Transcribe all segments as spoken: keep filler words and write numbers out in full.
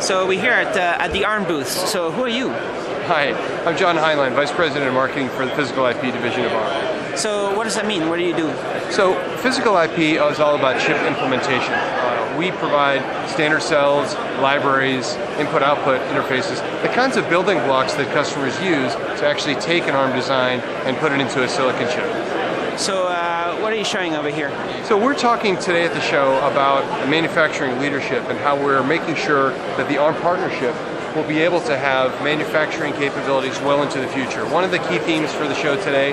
So we're here at, uh, at the ARM booth. So who are you? Hi, I'm John Heinlein, Vice President of Marketing for the Physical I P Division of ARM. So what does that mean? What do you do? So Physical I P is all about chip implementation. Uh, we provide standard cells, libraries, input-output interfaces, the kinds of building blocks that customers use to actually take an ARM design and put it into a silicon chip. So. Uh What are you showing over here? So we're talking today at the show about manufacturing leadership and how we're making sure that the ARM partnership will be able to have manufacturing capabilities well into the future. One of the key themes for the show today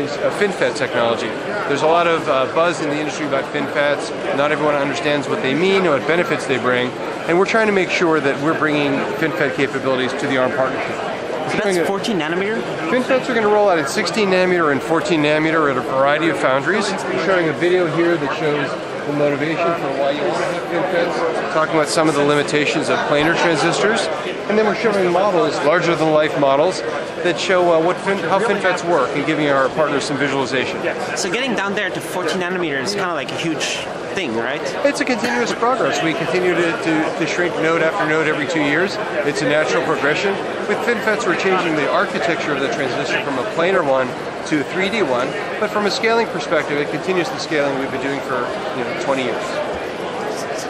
is uh, FinFET technology. There's a lot of uh, buzz in the industry about FinFETs. Not everyone understands what they mean or what benefits they bring, and we're trying to make sure that we're bringing FinFET capabilities to the ARM partnership. So that's fourteen nanometer? FinFETs are going to roll out at sixteen nanometer and fourteen nanometer at a variety of foundries. We're showing a video here that shows the motivation for why you want to have FinFETs, talking about some of the limitations of planar transistors, and then we're showing models, larger than life models, that show uh, what fin how FinFETs work and giving our partners some visualization. So getting down there to fourteen nanometer is kind of like a huge thing, right? It's a continuous progress. We continue to, to, to shrink node after node every two years. It's a natural progression. With FinFETs, we're changing the architecture of the transistor from a planar one to a three D one, but from a scaling perspective, it continues the scaling we've been doing for you know, twenty years.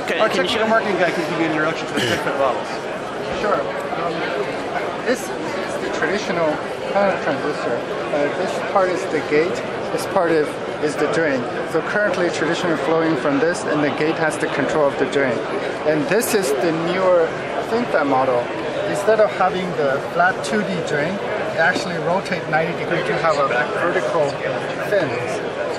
Can, Our can technical marketing guy can give you an introduction to the FinFET models. Sure. Um, this is the traditional planar transistor. Uh, this part is the gate. This part is, is the drain. So currently, tradition is flowing from this, and the gate has the control of the drain. And this is the newer FinFET model. Instead of having the flat two D drain, they actually rotate ninety degrees to have a vertical fins,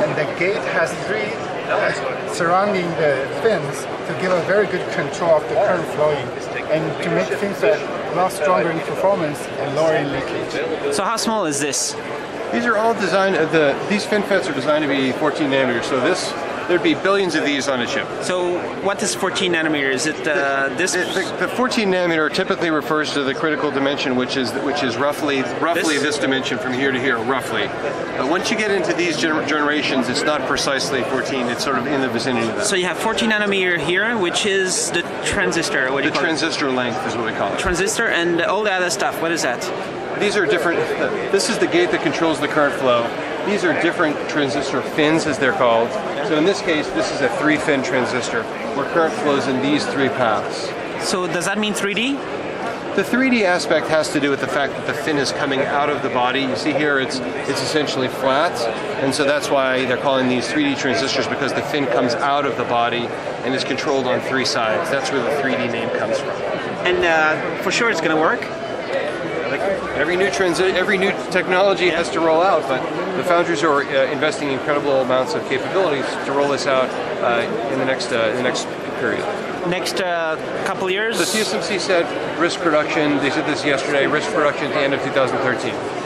and the gate has three uh, surrounding the fins to give a very good control of the current flowing and to make things a lot stronger in performance and lower in leakage. So how small is this? These are all designed, uh, the, these FinFETs are designed to be fourteen nanometers, so this there'd be billions of these on a chip. So what is fourteen nanometer? Is it uh, this? The, the, the fourteen nanometer typically refers to the critical dimension, which is which is roughly roughly this, this dimension from here to here, roughly. But once you get into these gener generations, it's not precisely fourteen. It's sort of in the vicinity of that. So you have fourteen nanometer here, which is the transistor. What do you call it? The transistor length is what we call it. Transistor and all the other stuff. What is that? These are different. Uh, this is the gate that controls the current flow. These are different transistor fins, as they're called. So in this case, this is a three-fin transistor, where current flows in these three paths. So does that mean three D? The three D aspect has to do with the fact that the fin is coming out of the body. You see here, it's it's essentially flat, and so that's why they're calling these three D transistors, because the fin comes out of the body and is controlled on three sides. That's where the three D name comes from. And uh, for sure it's going to work? Every new transi every new technology has to roll out, but the foundries are uh, investing incredible amounts of capabilities to roll this out uh, in the next uh, in the next period. Next uh, couple years. The C S M C said risk production. They said this yesterday. Risk production at the end of two thousand thirteen.